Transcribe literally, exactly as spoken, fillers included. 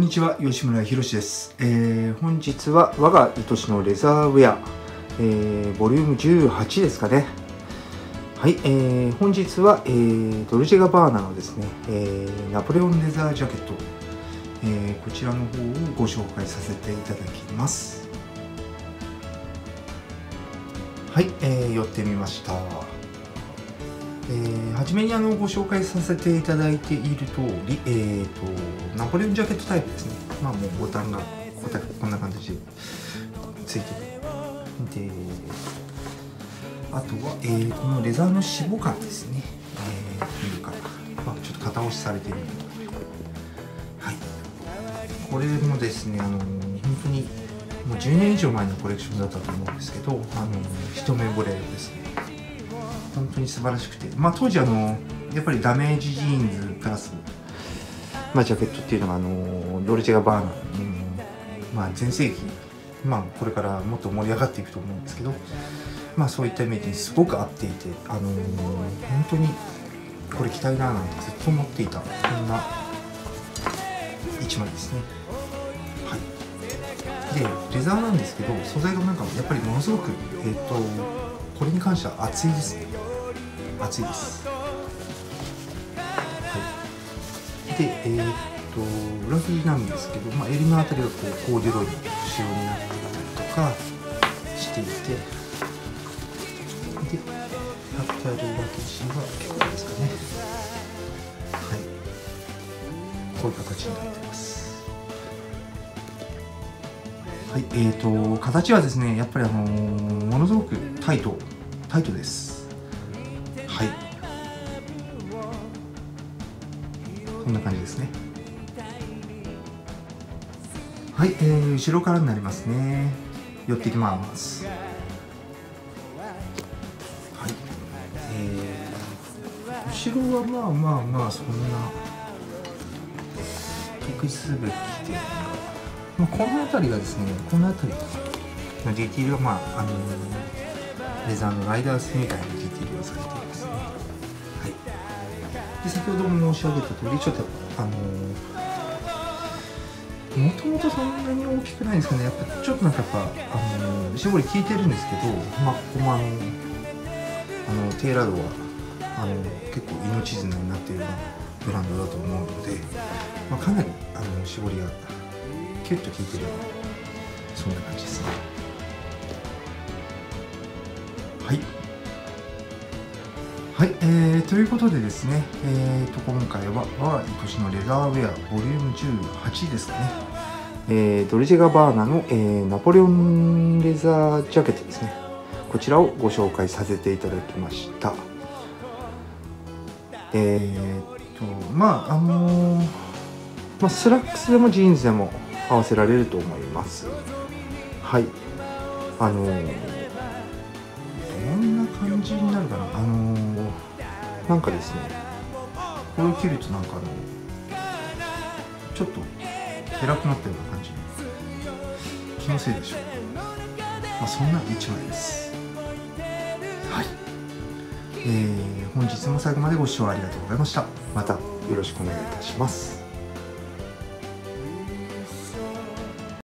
んにちは、吉村博です、えー、本日は我が愛しのレザーウェア、えー、ボリュームじゅうはちですかね。はい、えー、本日は、えー、ドルチェガバーナのですね、えー、ナポレオンレザージャケット、えー、こちらの方をご紹介させていただきます。はい、えー、寄ってみました。えー、初めにあのご紹介させていただいている通り、えーと、ナポレオンジャケットタイプですね。まあもうボタンがこんな感じでついてる。で、あとは、えー、このレザーの脂肪感ですね。えー、というか、まあ、ちょっと型押しされているような。はい。これもですね、あの本当にもうじゅうねん以上前のコレクションだったと思うんですけど、あの一目惚れですね。本当に素晴らしくて、まあ、当時あのやっぱりダメージジーンズプラス、まあ、ジャケットっていうのがあのドルチェガバーナ、まあ、全盛期、まあ、これからもっと盛り上がっていくと思うんですけど、まあ、そういったイメージにすごく合っていて、あのー、本当にこれ着たいななんてずっと思っていた、こんな一枚ですね。はい、でレザーなんですけど、素材がなんかやっぱりものすごく、えー、とこれに関しては厚いですね。暑いです。はい、で、えー、っと裏切りなんですけど、まあ、襟のあたりがこうコーデュロイの仕様になっていたりとかしていて、で、あとは裏切りは結構ですかね。はい、こういう形になっています。はい、えー、っと形はですね、やっぱりあのー、ものすごくタイト、タイトです。はい、こんな感じですね。はい、えー、後ろからになりますね。寄っていきます。はい、えー、後ろはまあまあまあそんな得意すべきで、まあ、この辺りがですね、この辺りのディティールがまあ、あのー、レザーのライダースみたいなディティールがされています。で、先ほども申し上げた通り、ちょっとあのもともとそんなに大きくないんですけどね、やっぱちょっとなんかやっぱあの絞り効いてるんですけど、まあ、ここもあのあのテーラードはあの結構命綱になっているようなブランドだと思うので、まあ、かなりあの絞りがキュッと効いてるような、そんな感じですね。はい。はい、えー、ということでですね、えー、と今回は我が愛しのレザーウェアボリュームじゅうはちですかね、えー、ドルチェガバーナの、えー、ナポレオンレザージャケットですね、こちらをご紹介させていただきました。えー、とまああのーまあ、スラックスでもジーンズでも合わせられると思います。はい、あのー、どんな感じになるかな、あのーなんかですね、これを切るとなんかあのちょっと偉くなったような感じ、気のせいでしょう。まあ、そんな一枚です。はい、えー、本日も最後までご視聴ありがとうございました。またよろしくお願いいたします。